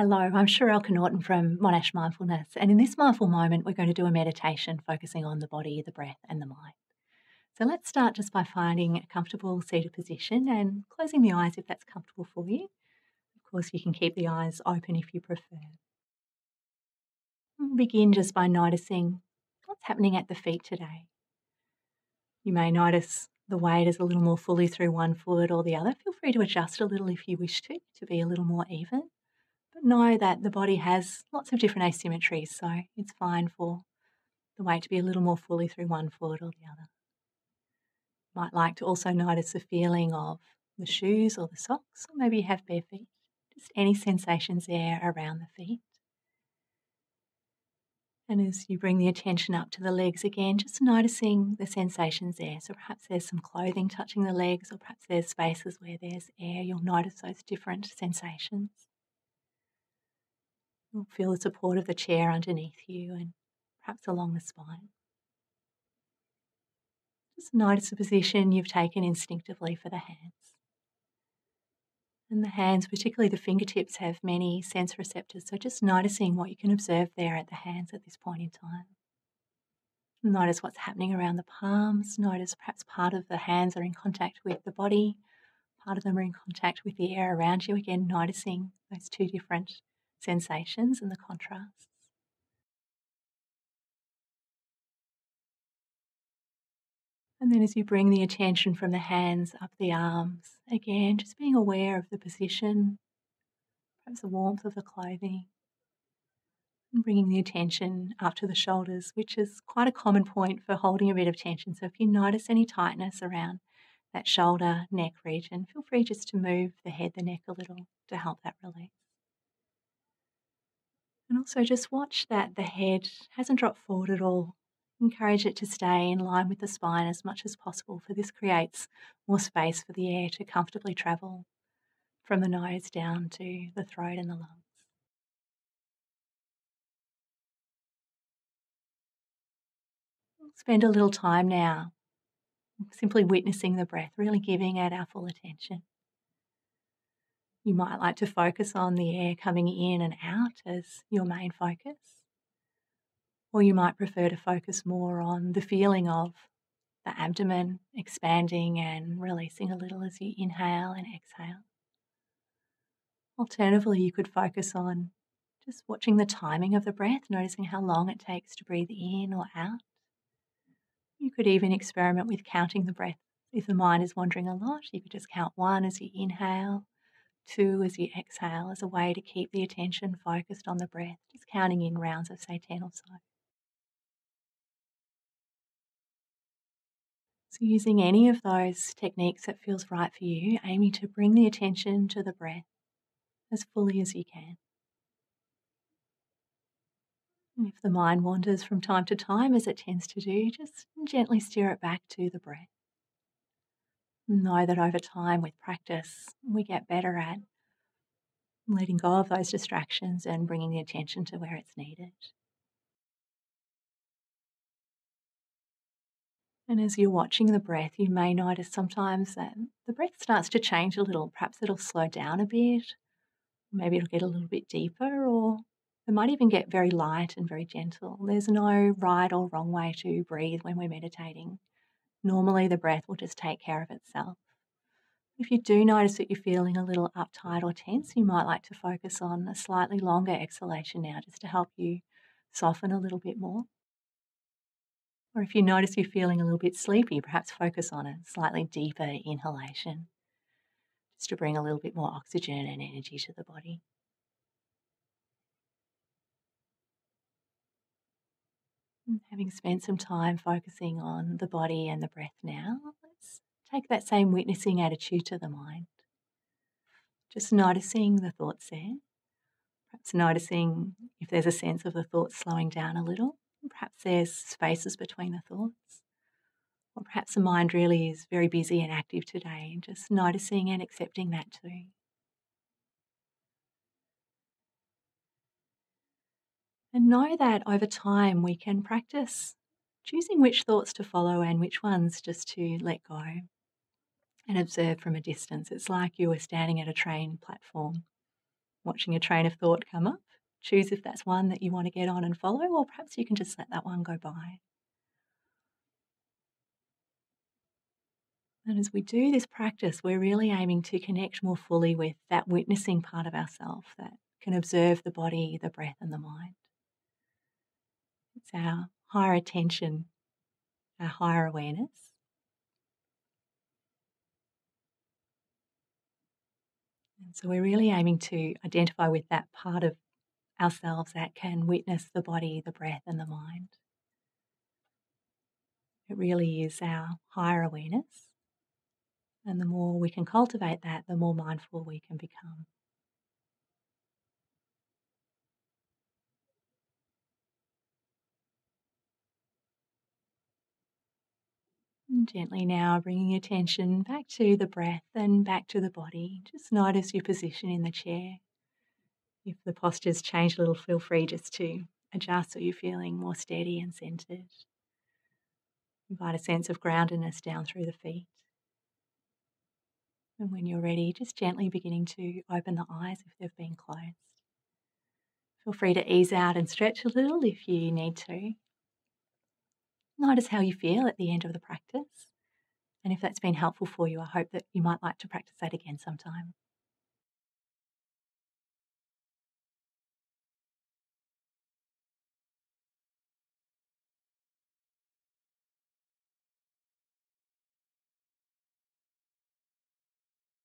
Hello, I'm Sherelle Connaughton from Monash Mindfulness, and in this mindful moment, we're going to do a meditation focusing on the body, the breath, and the mind. So let's start just by finding a comfortable seated position and closing the eyes if that's comfortable for you. Of course, you can keep the eyes open if you prefer. We'll begin just by noticing what's happening at the feet today. You may notice the weight is a little more fully through one foot or the other. Feel free to adjust a little if you wish to be a little more even. Know that the body has lots of different asymmetries, so it's fine for the weight to be a little more fully through one foot or the other. You might like to also notice the feeling of the shoes or the socks, or maybe you have bare feet. Just any sensations there around the feet. And as you bring the attention up to the legs again, just noticing the sensations there. So perhaps there's some clothing touching the legs, or perhaps there's spaces where there's air. You'll notice those different sensations. You'll feel the support of the chair underneath you and perhaps along the spine. Just notice the position you've taken instinctively for the hands. And the hands, particularly the fingertips, have many sense receptors, so just noticing what you can observe there at the hands at this point in time. Notice what's happening around the palms. Notice perhaps part of the hands are in contact with the body, part of them are in contact with the air around you. Again, noticing those two different sensations and the contrasts. And then as you bring the attention from the hands up the arms, again, just being aware of the position, perhaps the warmth of the clothing, and bringing the attention up to the shoulders, which is quite a common point for holding a bit of tension. So if you notice any tightness around that shoulder, neck region, feel free just to move the head, the neck a little to help that release. And also just watch that the head hasn't dropped forward at all. Encourage it to stay in line with the spine as much as possible, for this creates more space for the air to comfortably travel from the nose down to the throat and the lungs. We'll spend a little time now simply witnessing the breath, really giving it our full attention. You might like to focus on the air coming in and out as your main focus. Or you might prefer to focus more on the feeling of the abdomen expanding and releasing a little as you inhale and exhale. Alternatively, you could focus on just watching the timing of the breath, noticing how long it takes to breathe in or out. You could even experiment with counting the breath. If the mind is wandering a lot, you could just count one as you inhale, two as you exhale, as a way to keep the attention focused on the breath, just counting in rounds of, say, 10 or so. So using any of those techniques that feels right for you, aiming to bring the attention to the breath as fully as you can. And if the mind wanders from time to time, as it tends to do, just gently steer it back to the breath. Know that over time with practice, we get better at letting go of those distractions and bringing the attention to where it's needed. And as you're watching the breath, you may notice sometimes that the breath starts to change a little. Perhaps it'll slow down a bit, maybe it'll get a little bit deeper, or it might even get very light and very gentle. There's no right or wrong way to breathe when we're meditating. Normally, the breath will just take care of itself. If you do notice that you're feeling a little uptight or tense, you might like to focus on a slightly longer exhalation now, just to help you soften a little bit more. Or if you notice you're feeling a little bit sleepy, perhaps focus on a slightly deeper inhalation, just to bring a little bit more oxygen and energy to the body. Having spent some time focusing on the body and the breath now, let's take that same witnessing attitude to the mind. Just noticing the thoughts there, perhaps noticing if there's a sense of the thoughts slowing down a little, perhaps there's spaces between the thoughts, or perhaps the mind really is very busy and active today, and just noticing and accepting that too. And know that over time we can practice choosing which thoughts to follow and which ones just to let go and observe from a distance. It's like you were standing at a train platform watching a train of thought come up. Choose if that's one that you want to get on and follow, or perhaps you can just let that one go by. And as we do this practice, we're really aiming to connect more fully with that witnessing part of ourselves that can observe the body, the breath, and the mind. It's our higher attention, our higher awareness. And so we're really aiming to identify with that part of ourselves that can witness the body, the breath, and the mind. It really is our higher awareness. And the more we can cultivate that, the more mindful we can become. And gently now bringing attention back to the breath and back to the body. Just notice your position in the chair. If the posture's changed a little, feel free just to adjust so you're feeling more steady and centred. Invite a sense of groundedness down through the feet. And when you're ready, just gently beginning to open the eyes if they've been closed. Feel free to ease out and stretch a little if you need to. Notice how you feel at the end of the practice. And if that's been helpful for you, I hope that you might like to practice that again sometime.